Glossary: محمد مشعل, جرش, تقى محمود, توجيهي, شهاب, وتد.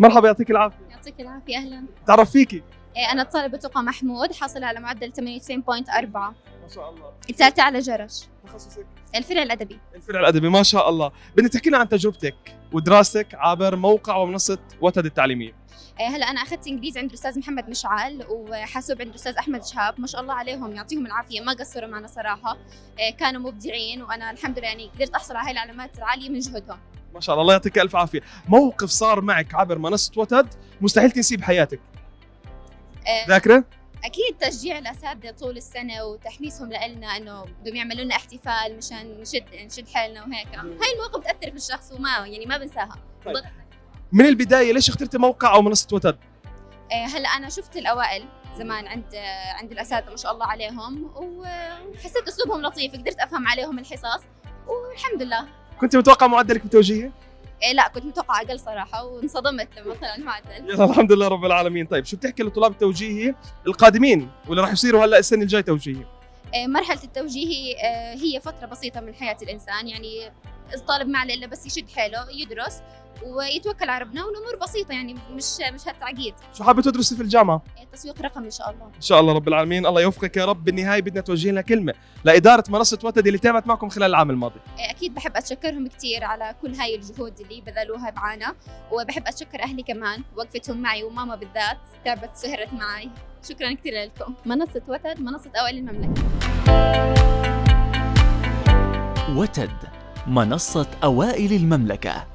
مرحبا يعطيك العافية. يعطيك العافية أهلا. تعرف فيكي؟ إيه أنا طالبة تقى محمود حاصلة على معدل 98.4. ما شاء الله. الثالثة على جرش. تخصصك؟ الفرع الأدبي. الفرع الأدبي ما شاء الله. بدنا تحكي لنا عن تجربتك ودراستك عبر موقع ومنصة وتد التعليمية. هلا انا اخذت انجليزي عند الاستاذ محمد مشعل وحاسوب عند الاستاذ احمد شهاب، ما شاء الله عليهم يعطيهم العافيه، ما قصروا معنا صراحه، كانوا مبدعين وانا الحمد لله يعني قدرت احصل على هاي العلامات العاليه من جهدهم. ما شاء الله، الله يعطيك الف عافيه. موقف صار معك عبر منصه وتد مستحيل تنسيه بحياتك. ذاكره؟ اكيد تشجيع الاساتذه طول السنه وتحميسهم لنا انه بدهم يعملوا لنا احتفال مشان نشد حالنا وهيك، هاي المواقف بتاثر في الشخص وما يعني ما بنساها. طيب. من البداية ليش اخترتي موقع أو منصة وتد؟ هلا أنا شفت الأوائل زمان عند الأساتذة ما شاء الله عليهم وحسيت أسلوبهم لطيف، قدرت أفهم عليهم الحصص والحمد لله. كنت متوقع معدلك بتوجيهي؟ لا كنت متوقع أقل صراحة وانصدمت لما طلع المعدل. يلا الحمد لله رب العالمين. طيب شو بتحكي لطلاب التوجيهي القادمين واللي راح يصيروا هلا السنة الجاية توجيهي؟ مرحلة التوجيهي هي فترة بسيطة من حياة الإنسان، يعني الطالب ما عليه إلا بس يشد حيله يدرس ويتوكل على ربنا والامور بسيطه يعني مش هالتعقيد. شو حابه تدرسي في الجامعه؟ تسويق رقمي ان شاء الله. ان شاء الله رب العالمين، الله يوفقك يا رب. بالنهايه بدنا توجه لنا كلمه لاداره منصه وتد اللي تعبت معكم خلال العام الماضي. اكيد بحب اتشكرهم كثير على كل هاي الجهود اللي بذلوها معنا، وبحب اتشكر اهلي كمان وقفتهم معي وماما بالذات تعبت سهرت معي، شكرا كثير لكم. منصه وتد منصه اوائل المملكه. وتد منصه اوائل المملكه.